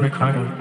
Ricardo.